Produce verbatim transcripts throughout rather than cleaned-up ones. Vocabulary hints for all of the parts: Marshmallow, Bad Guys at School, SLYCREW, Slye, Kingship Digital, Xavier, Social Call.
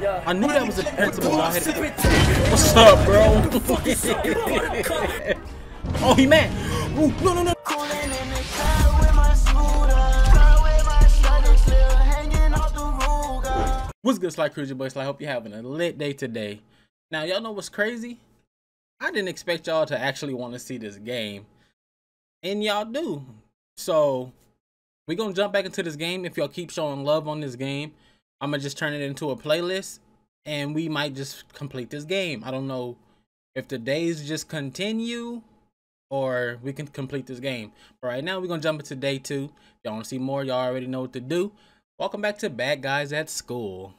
I knew that was an principle. What's up, bro? Oh, he mad. Ooh, no, no, no. What's good, Sly Crew? Your boy Sly. Hope you're having a lit day today. Now, y'all know what's crazy? I didn't expect y'all to actually want to see this game, and y'all do. So we're gonna jump back into this game. If y'all keep showing love on this game, I'm gonna just turn it into a playlist, and we might just complete this game. I don't know if the days just continue or we can complete this game. But right now, we're gonna jump into day two. Y'all wanna see more? Y'all already know what to do. Welcome back to Bad Guys at School.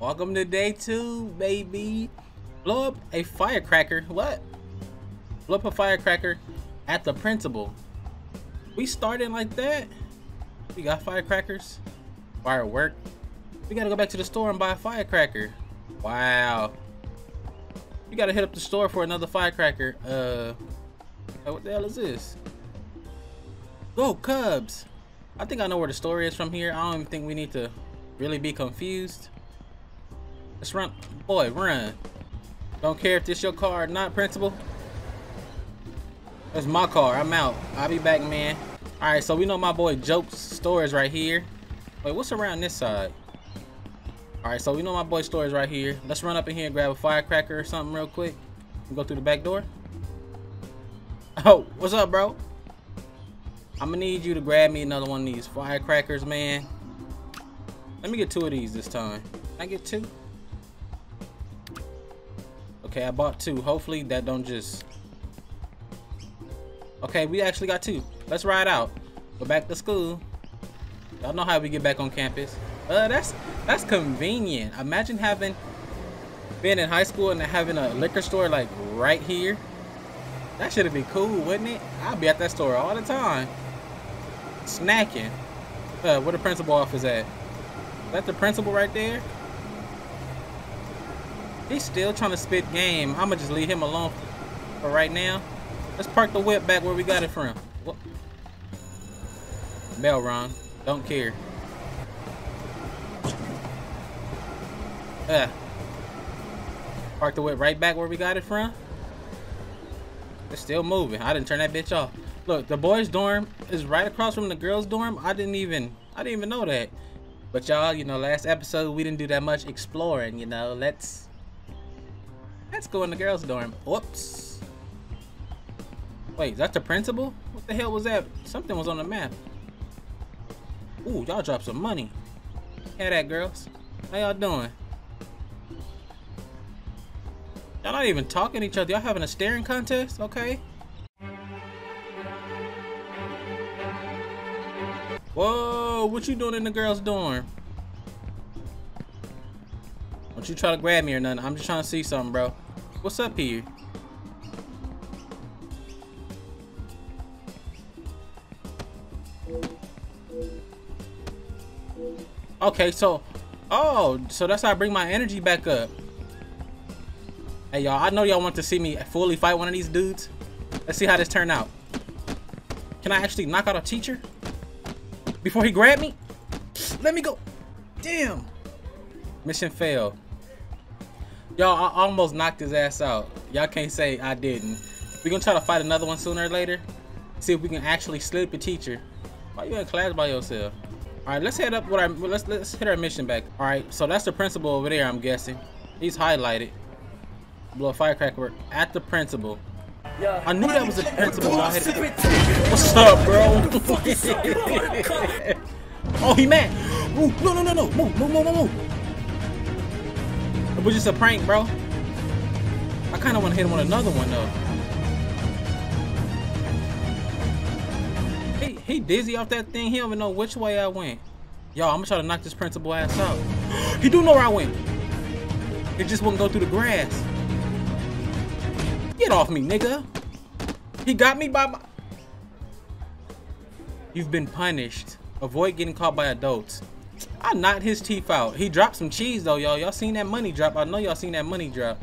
Welcome to day two, baby. Blow up a firecracker. What? Blow up a firecracker at the principal. We started like that. We got firecrackers. Firework. We gotta go back to the store and buy a firecracker. Wow. You gotta hit up the store for another firecracker. Uh, what the hell is this? Go Cubs! I think I know where the store is from here. I don't even think we need to really be confused. Let's run, boy, run. Don't care if this your car or not, principal. That's my car, I'm out. I'll be back, man. All right, so we know my boy Joke's store is right here. Wait, what's around this side? All right, so we know my boy's store is right here. Let's run up in here and grab a firecracker or something real quick. And go through the back door. Oh, what's up, bro? I'm gonna need you to grab me another one of these firecrackers, man. Let me get two of these this time. Can I get two? Okay, I bought two. Hopefully that don't just... Okay, we actually got two. Let's ride out. Go back to school. Y'all know how we get back on campus. Uh, that's that's convenient. Imagine having been in high school and having a liquor store like right here. That should be cool, wouldn't it? I'd be at that store all the time, snacking. Uh, where the principal office at? Is that the principal right there? He's still trying to spit game. I'ma just leave him alone for right now. Let's park the whip back where we got it from. What? Bell rung. Don't care. Uh, park the whip right back where we got it from. It's still moving. I didn't turn that bitch off. Look, the boys' dorm is right across from the girls' dorm. I didn't even, I didn't even know that. But y'all, you know, last episode we didn't do that much exploring. You know, let's let's go in the girls' dorm. Whoops. Wait, that's the principal? What the hell was that? Something was on the map. Ooh, y'all dropped some money. Hey, that girls. How y'all doing? Y'all not even talking to each other. Y'all having a staring contest? Okay. Whoa, what you doing in the girls' dorm? Don't you try to grab me or nothing. I'm just trying to see something, bro. What's up here? Okay, so... Oh, so that's how I bring my energy back up. Hey y'all, I know y'all want to see me fully fight one of these dudes. Let's see how this turn out. Can I actually knock out a teacher before he grabbed me? Let me go. Damn. Mission failed. Y'all, I almost knocked his ass out. Y'all can't say I didn't. We're gonna try to fight another one sooner or later. See if we can actually slip a teacher. Why you in class by yourself? All right, let's head up with our, let's, let's hit our mission back. All right, so that's the principal over there, I'm guessing. He's highlighted. Blow a firecracker at the principal. Yeah. I knew that was a principal. What's up, bro? Oh, he mad. Ooh, no, no, no, no. Move, move, move, move. It was just a prank, bro. I kind of want to hit him with another one, though. He, he dizzy off that thing. He don't even know which way I went. Yo, I'm going to try to knock this principal ass out. He do know where I went. It just wouldn't go through the grass. Get off me, nigga. He got me by my... You've been punished. Avoid getting caught by adults. I knocked his teeth out. He dropped some cheese, though, y'all. Y'all seen that money drop. I know y'all seen that money drop.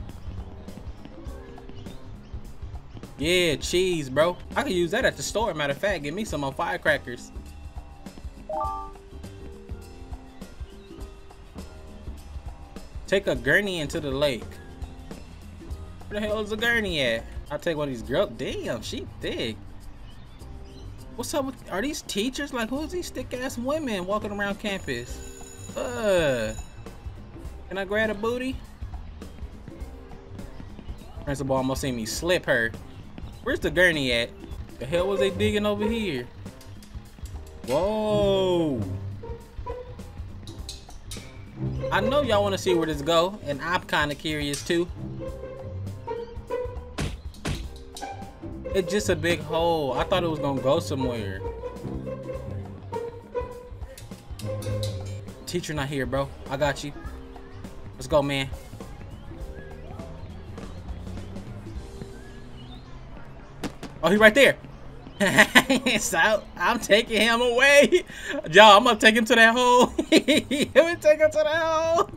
Yeah, cheese, bro. I could use that at the store. Matter of fact, give me some more firecrackers. Take a gurney into the lake. Where the hell is a gurney at? I'll take one of these girls. Damn, she thick. What's up with, are these teachers? Like, who's these thick ass women walking around campus? Uh, can I grab a booty? Principal almost seen me slip her. Where's the gurney at? The hell was they digging over here? Whoa. I know y'all want to see where this go, and I'm kind of curious too. It's just a big hole. I thought it was gonna go somewhere. Teacher not here, bro. I got you. Let's go, man. Oh, he right there. So I'm taking him away. Y'all, I'm gonna take him to that hole. Let me take him to that hole.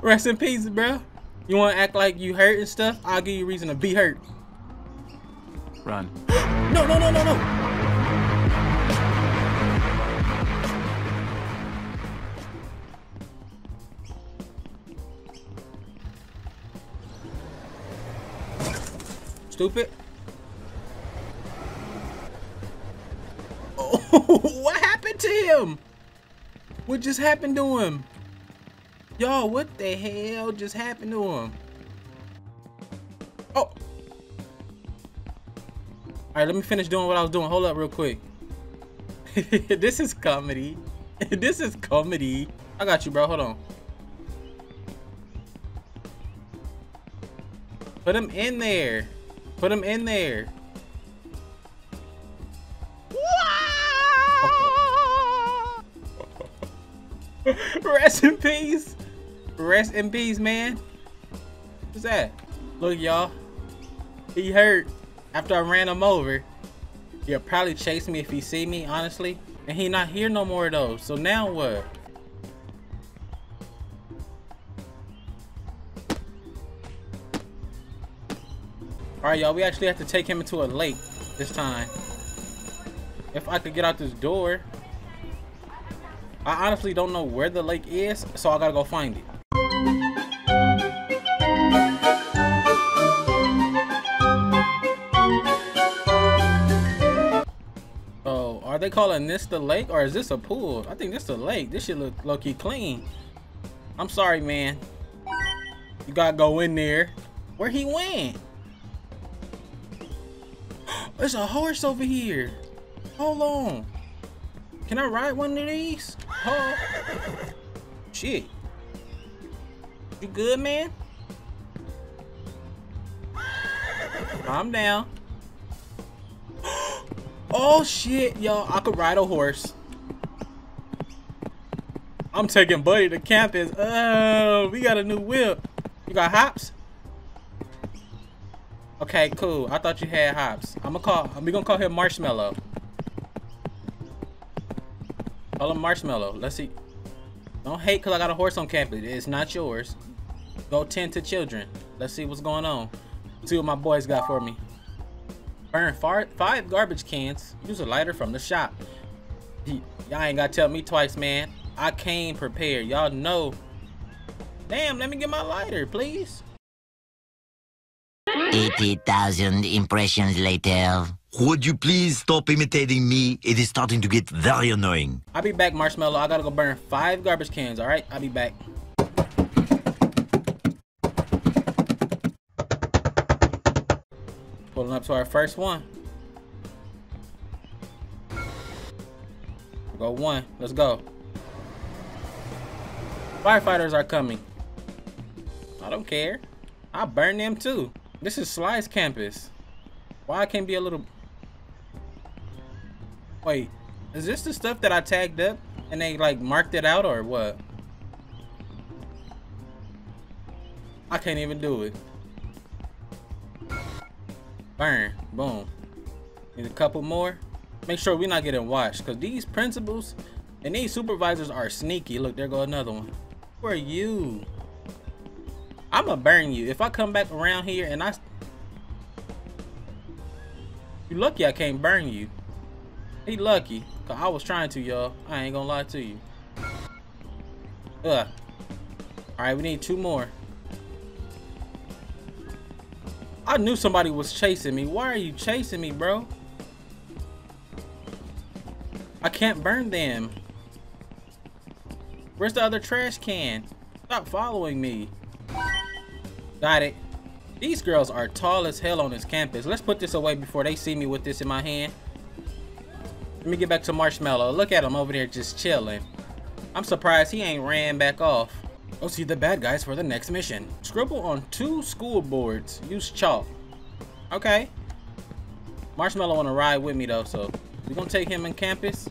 Rest in peace, bro. You wanna act like you hurt and stuff? I'll give you a reason to be hurt. Run. No, no, no, no, no. Stupid. Oh, what happened to him? What just happened to him? Y'all, what the hell just happened to him? Oh. All right, let me finish doing what I was doing. Hold up real quick. This is comedy. This is comedy. I got you, bro. Hold on. Put him in there. Put him in there. Rest in peace. Rest in peace, man. What's that? Look, y'all. He hurt. After I ran him over, he'll probably chase me if he see me, honestly. And he not here no more though, so now what? All right, y'all, we actually have to take him into a lake this time. If I could get out this door. I honestly don't know where the lake is, so I gotta go find it. Are they calling this the lake or is this a pool? I think this is a lake. This shit look low-key clean. I'm sorry, man. You gotta go in there. Where he went? There's a horse over here. Hold on. Can I ride one of these? Oh. Shit. You good, man? Calm down. Oh shit, y'all, I could ride a horse. I'm taking Buddy to campus. Oh, we got a new whip. You got hops? Okay, cool. I thought you had hops. I'm gonna call, we're gonna call him Marshmallow. Call him Marshmallow. Let's see. Don't hate because I got a horse on campus. It's not yours. Go tend to children. Let's see what's going on. See what my boys got for me. Burn five garbage cans. Use a lighter from the shop. Y'all ain't gotta tell me twice, man. I came prepared. Y'all know. Damn, let me get my lighter, please. eighty thousand impressions later. Would you please stop imitating me? It is starting to get very annoying. I'll be back, Marshmallow. I gotta go burn five garbage cans, all right? I'll be back. Pulling up to our first one. Go one. Let's go. Firefighters are coming. I don't care. I burn them too. This is Sly's campus. Why I can't be a little... Wait. Is this the stuff that I tagged up and they like marked it out or what? I can't even do it. Burn. Boom. Need a couple more. Make sure we're not getting washed because these principals and these supervisors are sneaky. Look, there go another one. Who are you? I'm gonna burn you. If I come back around here and I... You lucky I can't burn you. He lucky because I was trying to, y'all. I ain't gonna lie to you. Ugh. Alright, we need two more. I knew somebody was chasing me. Why are you chasing me, bro? I can't burn them. Where's the other trash can? Stop following me. Got it. These girls are tall as hell on this campus. Let's put this away before they see me with this in my hand. Let me get back to Marshmallow. Look at him over there just chilling. I'm surprised he ain't ran back off. Go see the bad guys for the next mission. Scribble on two school boards. Use chalk. Okay. Marshmallow wanna ride with me though, so we're gonna take him in campus,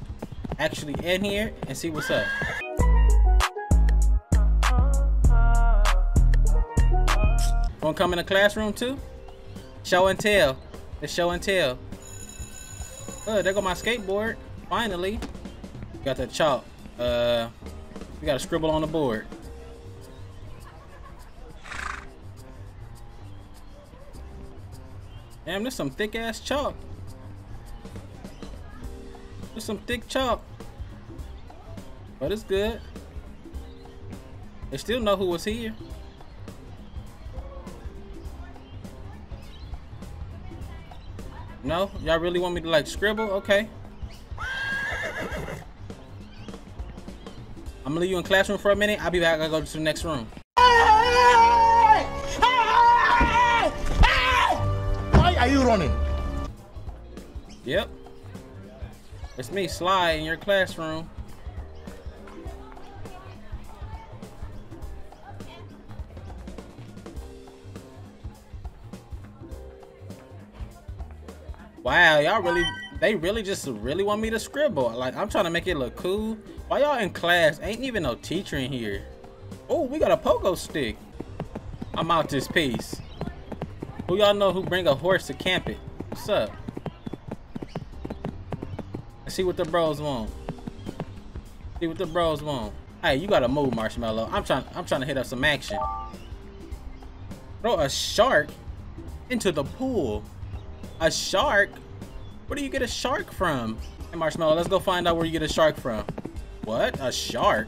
actually in here, and see what's up. Gonna come in the classroom too? Show and tell. The show and tell. Oh, there go my skateboard. Finally. Got the chalk. Uh, we gotta scribble on the board. Damn, there's some thick ass chalk. There's some thick chalk. But it's good. They still know who was here. No? Y'all really want me to like scribble? Okay. I'm gonna leave you in classroom for a minute. I'll be back. I gotta go to the next room. Why are you running? Yep. It's me, Sly, in your classroom. Wow, y'all really, they really just really want me to scribble. Like, I'm trying to make it look cool. Why y'all in class? Ain't even no teacher in here. Oh, we got a pogo stick. I'm out this piece. Who y'all know who bring a horse to camp it? What's up? Let's see what the bros want. See what the bros want. Hey, you gotta move, Marshmallow. I'm trying, I'm trying to hit up some action. Throw a shark into the pool. A shark? Where do you get a shark from? Hey, Marshmallow, let's go find out where you get a shark from. What? A shark?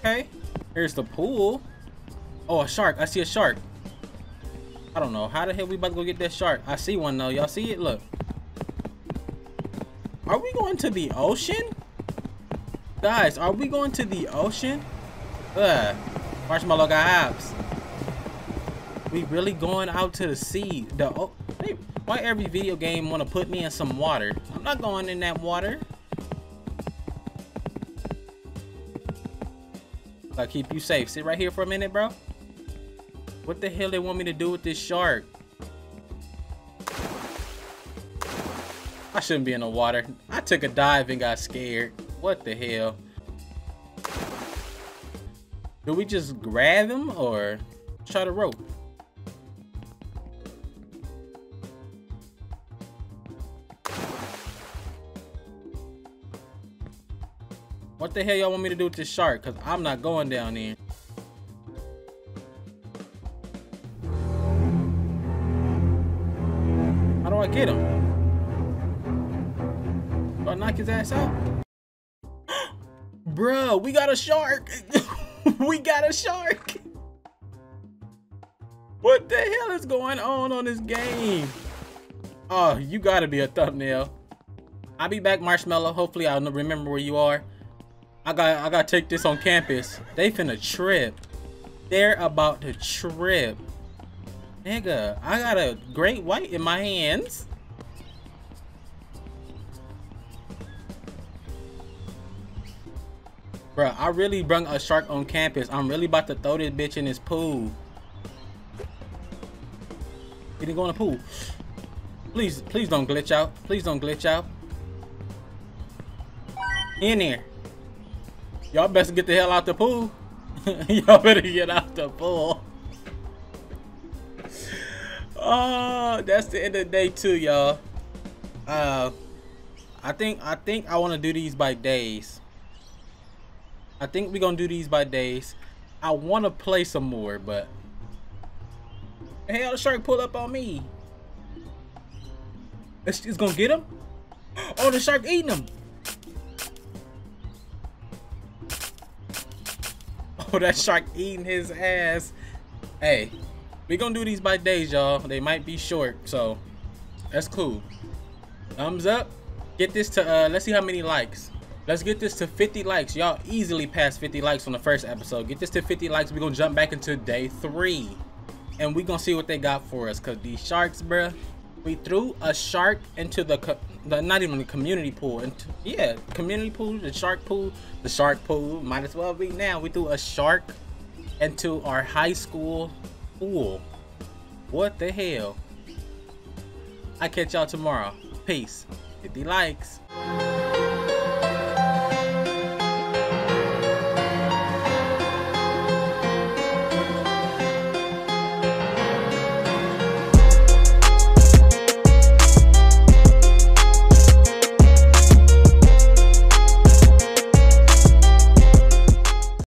Okay. Here's the pool. Oh, a shark. I see a shark. I don't know. How the hell we about to go get that shark? I see one, though. Y'all see it? Look. Are we going to the ocean? Guys, are we going to the ocean? Ugh. Marshmallow got abs. We really going out to the sea. The oh, hey, why every video game want to put me in some water? I'm not going in that water. I'll keep you safe. Sit right here for a minute, bro. What the hell they want me to do with this shark? I shouldn't be in the water. I took a dive and got scared. What the hell? Do we just grab him or try the rope? What the hell y'all want me to do with this shark? Cause I'm not going down there. How do I get him? Do I knock his ass out? Bro, we got a shark. We got a shark. What the hell is going on on this game? Oh, you gotta be a thumbnail. I'll be back, Marshmallow. Hopefully I'll remember where you are. I got I gotta take this on campus. They finna trip. They're about to trip. Nigga, I got a great white in my hands. Bruh, I really brung a shark on campus. I'm really about to throw this bitch in this pool. He didn't go in the pool. Please, please don't glitch out. Please don't glitch out. In there. Y'all best get the hell out the pool. Y'all better get out the pool. Oh, that's the end of day two, y'all. Uh, I think I think I want to do these by days. I think we're gonna do these by days. I want to play some more, but hell, the shark pulled up on me. It's, it's gonna get him. Oh, the shark eating him. Oh, that shark eating his ass. Hey, we gonna do these by days, y'all. They might be short, so that's cool. Thumbs up. Get this to, uh, let's see how many likes. Let's get this to fifty likes. Y'all easily passed fifty likes on the first episode. Get this to fifty likes. We're gonna jump back into day three. And we're gonna see what they got for us. Cause these sharks, bruh. We threw a shark into the, co the not even the community pool. Into, yeah, community pool, the shark pool, the shark pool. Might as well be now. We threw a shark into our high school pool. What the hell? I catch y'all tomorrow. Peace. fifty likes.